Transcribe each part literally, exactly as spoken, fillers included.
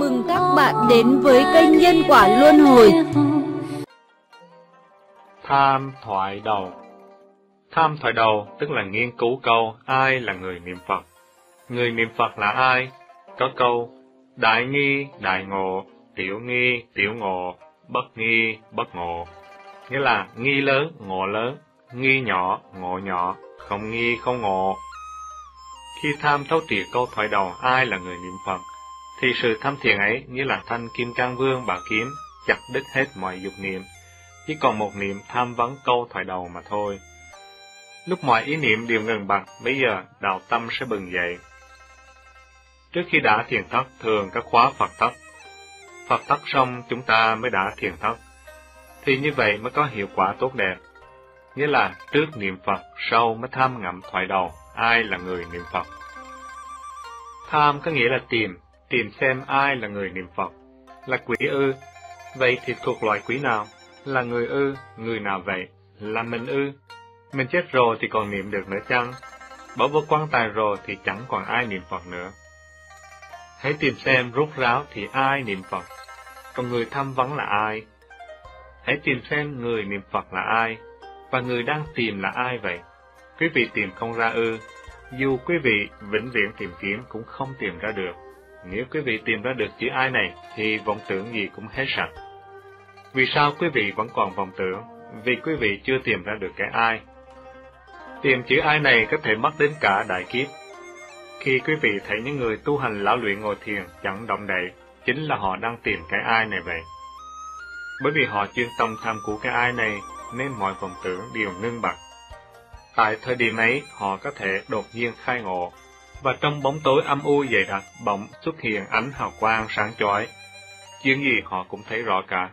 mừng các bạn đến với kênh Nhân Quả Luân Hồi. Tham Thoại Ðầu. Tham Thoại Ðầu tức là nghiên cứu câu ai là người niệm Phật. Người niệm Phật là ai? Có câu đại nghi, đại ngộ, tiểu nghi, tiểu ngộ, bất nghi, bất ngộ. Nghĩa là nghi lớn, ngộ lớn, nghi nhỏ, ngộ nhỏ, không nghi, không ngộ. Khi tham thấu triệt câu thoại đầu ai là người niệm Phật, thì sự tham thiền ấy như là thanh kim cang vương bà kiếm, chặt đứt hết mọi dục niệm, chỉ còn một niệm tham vấn câu thoại đầu mà thôi. Lúc mọi ý niệm đều ngừng bặt, bây giờ đạo tâm sẽ bừng dậy. Trước khi đã thiền thất, thường các khóa Phật thất. Phật thất xong chúng ta mới đã thiền thất, thì như vậy mới có hiệu quả tốt đẹp. Nghĩa là trước niệm Phật, sau mới tham ngậm thoại đầu ai là người niệm Phật. Tham có nghĩa là tìm, tìm xem ai là người niệm Phật. Là quỷ ư? Vậy thì thuộc loại quỷ nào? Là người ư? Người nào vậy? Là mình ư? Mình chết rồi thì còn niệm được nữa chăng? Bỏ vô quan tài rồi thì chẳng còn ai niệm Phật nữa. Hãy tìm xem rốt ráo thì ai niệm Phật, còn người tham vấn là ai? Hãy tìm xem người niệm Phật là ai, và người đang tìm là ai vậy? Quý vị tìm không ra ư? Dù quý vị vĩnh viễn tìm kiếm cũng không tìm ra được. Nếu quý vị tìm ra được chữ ai này, thì vọng tưởng gì cũng hết sạch. Vì sao quý vị vẫn còn vọng tưởng? Vì quý vị chưa tìm ra được cái ai. Tìm chữ ai này có thể mất đến cả đại kiếp. Khi quý vị thấy những người tu hành lão luyện ngồi thiền chẳng động đậy, chính là họ đang tìm cái ai này vậy. Bởi vì họ chuyên tâm tham của cái ai này, nên mọi vọng tưởng đều ngưng bặt. Tại thời điểm ấy, họ có thể đột nhiên khai ngộ, và trong bóng tối âm u dày đặc bỗng xuất hiện ánh hào quang sáng chói. Chuyện gì họ cũng thấy rõ cả,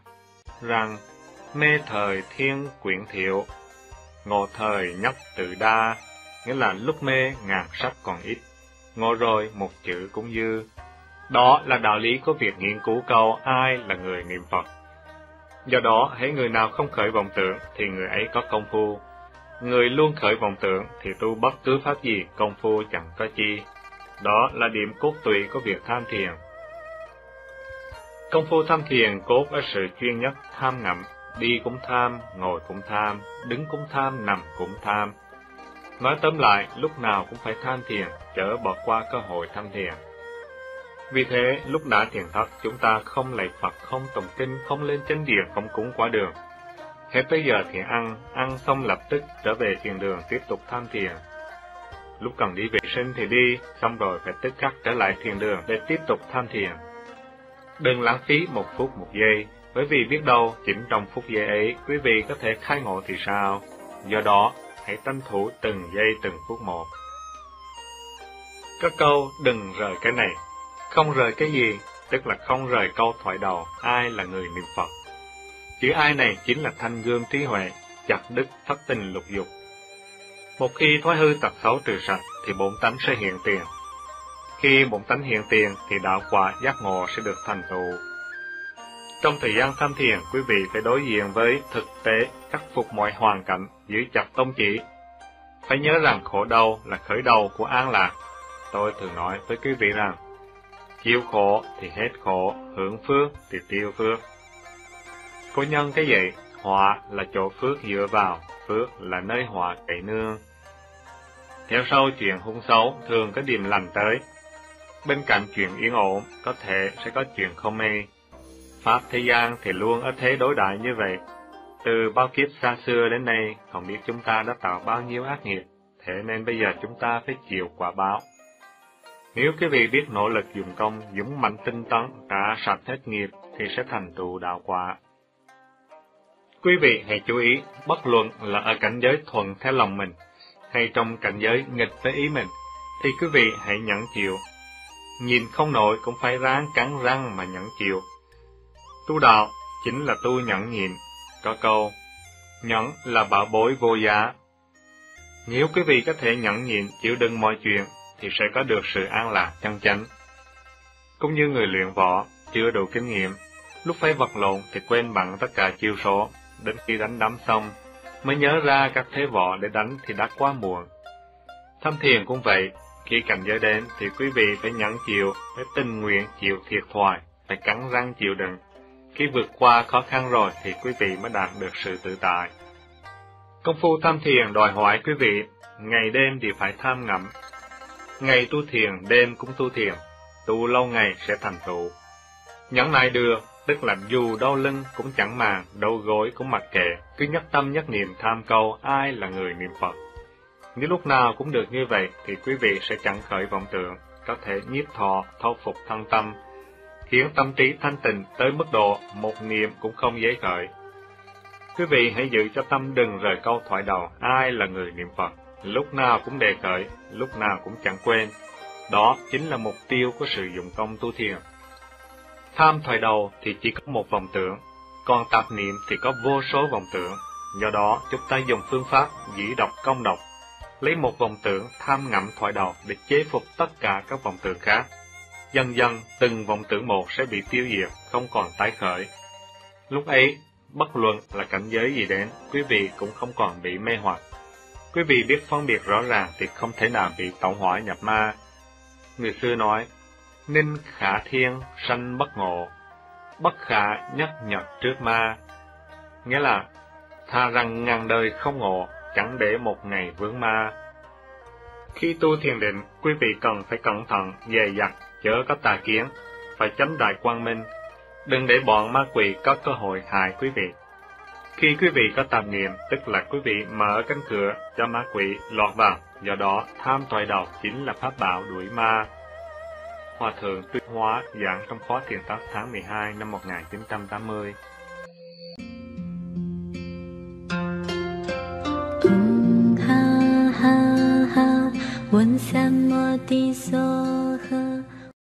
rằng mê thời thiên quyển thiệu, ngộ thời nhất tự đa, nghĩa là lúc mê ngàn sách còn ít, ngộ rồi một chữ cũng dư. Đó là đạo lý của việc nghiên cứu câu ai là người niệm Phật. Do đó, hễ người nào không khởi vọng tưởng thì người ấy có công phu. Người luôn khởi vọng tưởng thì tu bất cứ pháp gì công phu chẳng có chi. Đó là điểm cốt tủy của việc tham thiền. Công phu tham thiền cốt ở sự chuyên nhất tham ngậm, đi cũng tham, ngồi cũng tham, đứng cũng tham, nằm cũng tham. Nói tóm lại, lúc nào cũng phải tham thiền, chớ bỏ qua cơ hội tham thiền. Vì thế, lúc đã thiền thất, chúng ta không lạy Phật, không tụng kinh, không lên chánh điện, không cúng quá đường. Hết tới giờ thì ăn, ăn xong lập tức trở về thiền đường tiếp tục tham thiền. Lúc cần đi vệ sinh thì đi, xong rồi phải tức khắc trở lại thiền đường để tiếp tục tham thiền. Đừng lãng phí một phút một giây, bởi vì biết đâu chính trong phút giây ấy quý vị có thể khai ngộ thì sao. Do đó, hãy tranh thủ từng giây từng phút một. Các câu đừng rời cái này. Không rời cái gì? Tức là không rời câu thoại đầu ai là người niệm Phật. Chữ ai này chính là thanh gươm trí huệ, chặt đứt thất tình lục dục. Một khi thoái hư tật xấu trừ sạch thì bổn tánh sẽ hiện tiền. Khi bổn tánh hiện tiền thì đạo quả giác ngộ sẽ được thành tựu. Trong thời gian tham thiền, quý vị phải đối diện với thực tế, khắc phục mọi hoàn cảnh, giữ chặt tông chỉ. Phải nhớ rằng khổ đau là khởi đầu của an lạc. Tôi thường nói với quý vị rằng, chịu khổ thì hết khổ, hưởng phước thì tiêu phước. Cố nhân cái vậy, họa là chỗ phước dựa vào, phước là nơi họa cậy nương. Theo sau chuyện hung xấu thường có điềm lành tới. Bên cạnh chuyện yên ổn, có thể sẽ có chuyện không may. Pháp thế gian thì luôn ở thế đối đại như vậy. Từ bao kiếp xa xưa đến nay, không biết chúng ta đã tạo bao nhiêu ác nghiệp, thế nên bây giờ chúng ta phải chịu quả báo. Nếu quý vị biết nỗ lực dùng công, dũng mạnh tinh tấn, trả sạch hết nghiệp, thì sẽ thành tựu đạo quả. Quý vị hãy chú ý, bất luận là ở cảnh giới thuận theo lòng mình, hay trong cảnh giới nghịch với ý mình, thì quý vị hãy nhẫn chịu. Nhìn không nổi cũng phải ráng cắn răng mà nhẫn chịu. Tu đạo chính là tu nhẫn nhịn. Có câu, nhẫn là bảo bối vô giá. Nếu quý vị có thể nhẫn nhịn, chịu đựng mọi chuyện, thì sẽ có được sự an lạc chân chánh. Cũng như người luyện võ, chưa đủ kinh nghiệm, lúc phải vật lộn thì quên bẵng tất cả chiêu số, đến khi đánh đấm xong, mới nhớ ra các thế võ để đánh thì đã quá muộn. Tham thiền cũng vậy, khi cảnh giới đến thì quý vị phải nhẫn chịu, phải tình nguyện chịu thiệt thòi, phải cắn răng chịu đựng. Khi vượt qua khó khăn rồi thì quý vị mới đạt được sự tự tại. Công phu tham thiền đòi hỏi quý vị ngày đêm đều phải tham ngẫm. Ngày tu thiền, đêm cũng tu thiền, tu lâu ngày sẽ thành tựu. Nhẫn nại được, tức là dù đau lưng cũng chẳng màng, đau gối cũng mặc kệ, cứ nhất tâm nhất niệm tham câu ai là người niệm Phật. Nếu lúc nào cũng được như vậy thì quý vị sẽ chẳng khởi vọng tưởng, có thể nhiếp thọ, thâu phục thân tâm, khiến tâm trí thanh tịnh tới mức độ một niệm cũng không dễ khởi. Quý vị hãy giữ cho tâm đừng rời câu thoại đầu ai là người niệm Phật, lúc nào cũng đề khởi, lúc nào cũng chẳng quên. Đó chính là mục tiêu của sự dụng công tu thiền. Tham thoại đầu thì chỉ có một vọng tưởng, còn tạp niệm thì có vô số vọng tưởng. Do đó chúng ta dùng phương pháp dĩ độc công độc, lấy một vọng tưởng tham ngẫm thoại đầu để chế phục tất cả các vọng tưởng khác. Dần dần từng vọng tưởng một sẽ bị tiêu diệt, không còn tái khởi. Lúc ấy bất luận là cảnh giới gì đến, quý vị cũng không còn bị mê hoặc. Quý vị biết phân biệt rõ ràng thì không thể nào bị tẩu hỏa nhập ma. Người xưa nói, ninh khả thiên sanh bất ngộ, bất khả nhất nhập trước ma. Nghĩa là, thà rằng ngàn đời không ngộ, chẳng để một ngày vướng ma. Khi tu thiền định, quý vị cần phải cẩn thận, dè dặt, chớ có tà kiến, phải chánh đại quang minh, đừng để bọn ma quỷ có cơ hội hại quý vị. Khi quý vị có tạp niệm, tức là quý vị mở cánh cửa cho ma quỷ lọt vào, do đó tham thoại ðầu chính là pháp bảo đuổi ma. Hòa Thượng Tuyên Hóa giảng trong khóa thiền tập tháng mười hai năm một nghìn chín trăm tám mươi. Ha ha ha,